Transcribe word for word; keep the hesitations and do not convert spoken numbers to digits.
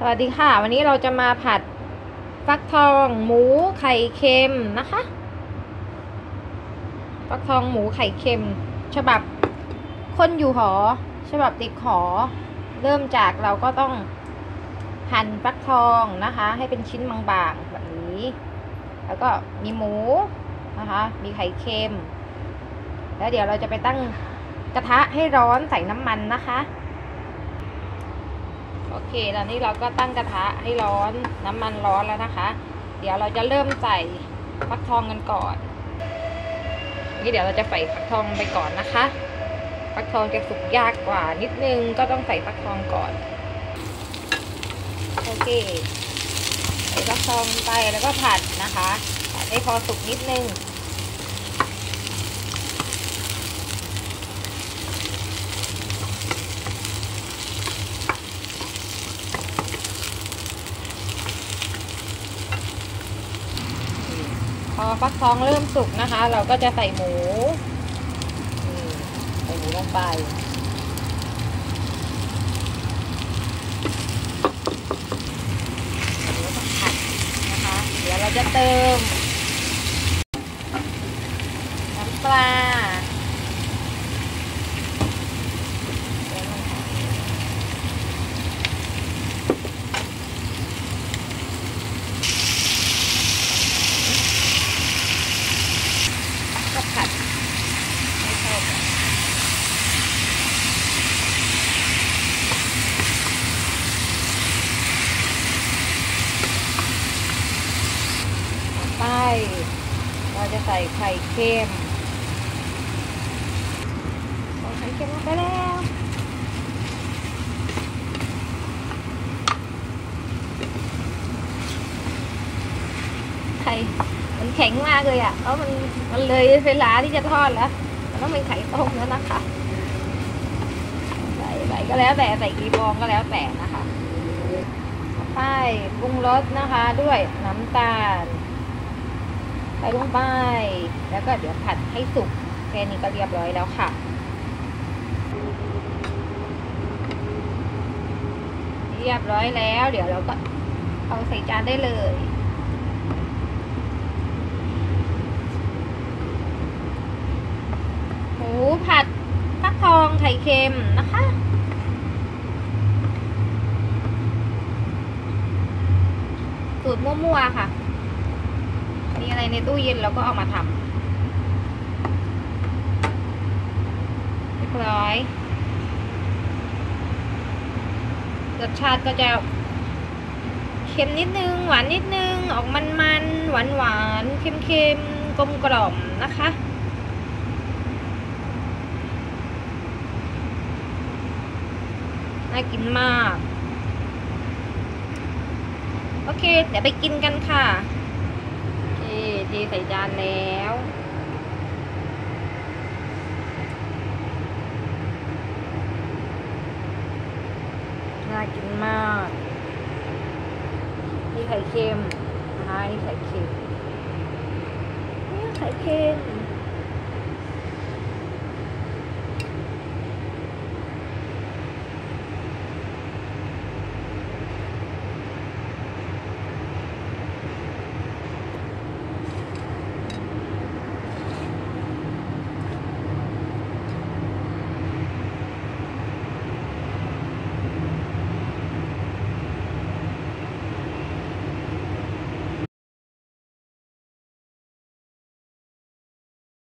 สวัสดีค่ะวันนี้เราจะมาผัดฟักทองหมูไข่เค็มนะคะฟักทองหมูไข่เค็มฉบับคนอยู่หอฉบับเด็กหอเริ่มจากเราก็ต้องหั่นฟักทองนะคะให้เป็นชิ้นบางๆแบบนี้แล้วก็มีหมูนะคะมีไข่เค็มแล้วเดี๋ยวเราจะไปตั้งกระทะให้ร้อนใส่น้ำมันนะคะโอเคตอนนี้เราก็ตั้งกระทะให้ร้อนน้ำมันร้อนแล้วนะคะเดี๋ยวเราจะเริ่มใส่ฟักทองกันก่อนนี่เดี๋ยวเราจะใส่ฟักทองไปก่อนนะคะฟักทองจะสุกยากกว่านิดนึงก็ต้องใส่ฟักทองก่อนโอเคใส่ฟักทองไปแล้วก็ผัดนะคะผัดให้พอสุกนิดนึงพอฟักทองเริ่มสุกนะคะเราก็จะใส่หมูใส่หมูลงไปผัดนะคะเดี๋ยวเราจะเติมน้ำปลาเราจะใส่ไข่เค็มไข่เค็มลงไปแล้วไข่มันแข็งมากเลยอ่ะเพราะมันมันเลยเวลาที่จะทอดแล้วมันต้องเป็นไข่ต้มแล้วนะคะใส่ใส่ก็แล้วแต่ใส่กี่ฟองก็แล้วแต่นะคะไปปรุงรสนะคะด้วยน้ำตาลใส่ลงไปแล้วก็เดี๋ยวผัดให้สุกแค่นี้ก็เรียบร้อยแล้วค่ะเรียบร้อยแล้วเดี๋ยวเราก็เอาใส่จานได้เลยหมูผัดฟักทองไข่เค็มนะคะสูตรมั่วๆค่ะมีอะไรในตู้เย็นเราก็เอามาทำเรียบร้อยรสชาติก็จะเค็มนิดนึงหวานนิดนึงออกมันมันหวานหวานเค็มเค็มกลมกล่อมนะคะน่ากินมากโอเคเดี๋ยวไปกินกันค่ะทีใส่จานแล้วน่ากินมากนี่ไข่เค็มนะคะนี่ไข่เค็มนี่ไข่เค็ม